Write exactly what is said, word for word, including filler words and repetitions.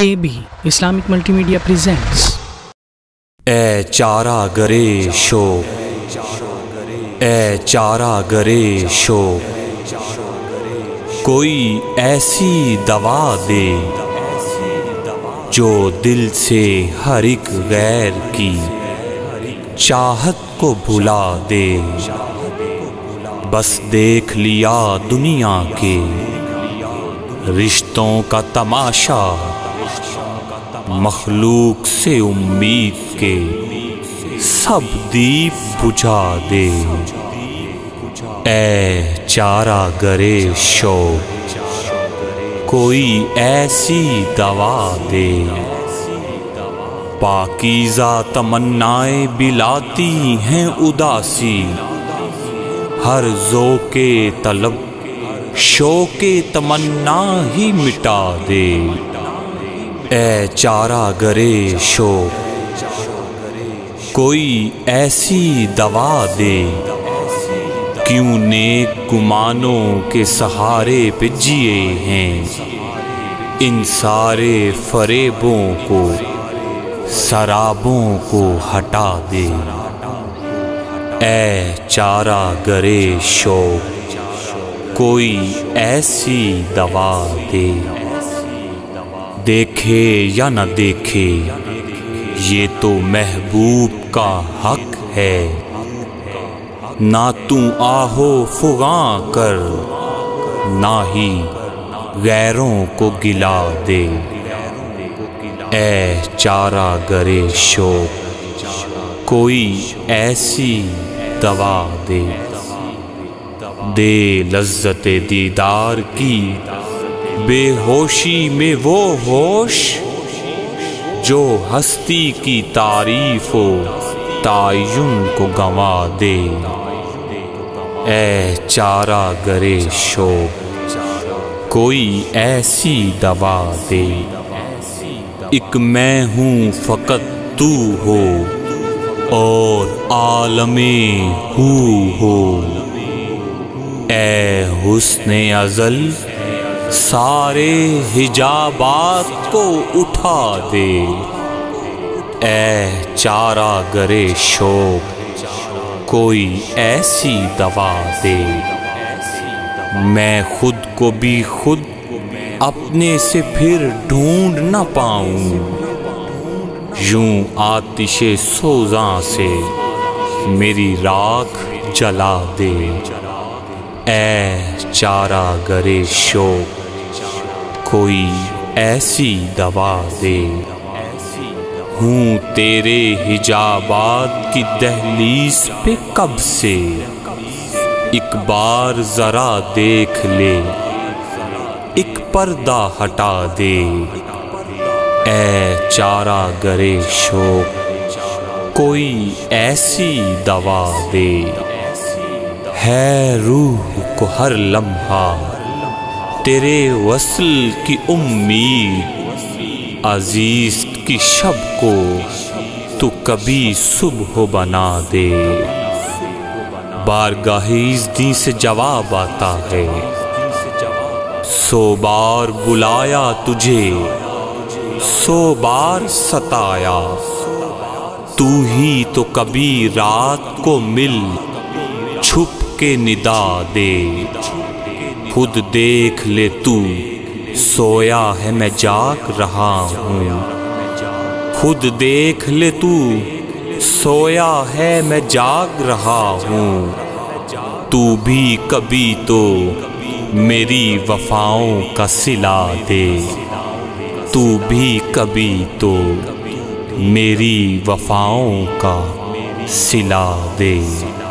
A B Islamic multimedia presents a चारा गरे show ए चारा गरे शो कोई ऐसी दवा दे जो दिल से हर एक गैर की चाहत को भुला दे। बस देख लिया दुनिया के रिश्तों का तमाशा, मखलूक से उम्मीद के सब दीप बुझा दे। ऐ चारा गरे शो कोई ऐसी दवा दे, पाकीज़ा तमन्नाएं बिलाती हैं उदासी, हर जो के तलब शोके तमन्ना ही मिटा दे। ए चारा गरे शो कोई ऐसी दवा दे, क्यों नेक गुमानों के सहारे पे जिए हैं, इन सारे फरेबों को शराबों को हटा दे। ए चारा गरे शो कोई ऐसी दवा दे, देखे या न देखे ये तो महबूब का हक है, ना तू आहो फुगां कर ना ही गैरों को गिला दे। ऐ चारा गरे शो कोई ऐसी दवा दे, दे लज्जत दीदार की बेहोशी में वो होश, जो हस्ती की तारीफ हो तायुन को गंवा दे। ऐ चारा गरे शो कोई ऐसी दवा दे, एक मैं हूँ फकत तू हो और आलमे हू हो। ऐ हुस्ने अजल सारे हिजाबात को उठा दे। ऐ चारा गरे शो कोई ऐसी दवा दे, मैं खुद को भी खुद अपने से फिर ढूंढ न पाऊं, यूं आतिशे सोजा से मेरी राख जला दे। ऐ चारा गरे शो कोई ऐसी दवा दे, हूँ तेरे हिजाबात की दहलीज पे कब से, एक बार जरा देख ले एक पर्दा हटा दे। ऐ चारा गरे शो कोई ऐसी दवा दे, है रूह को हर लम्हा तेरे वसल की उम्मीद, अजीज की शब को तू कभी सुबह बना दे। बारगाह-ए-इज़्दी से जवाब आता है, सौ बार बुलाया तुझे सौ बार सताया, तू ही तो कभी रात को मिल छुप के निदा दे। खुद देख ले तू सोया है मैं जाग रहा हूँ, खुद देख ले तू सोया है मैं जाग रहा हूँ, तू भी कभी तो मेरी वफाओं का सिला दे। तू भी कभी तो मेरी वफाओं का सिला दे।